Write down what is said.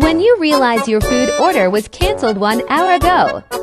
When you realize your food order was canceled 1 hour ago,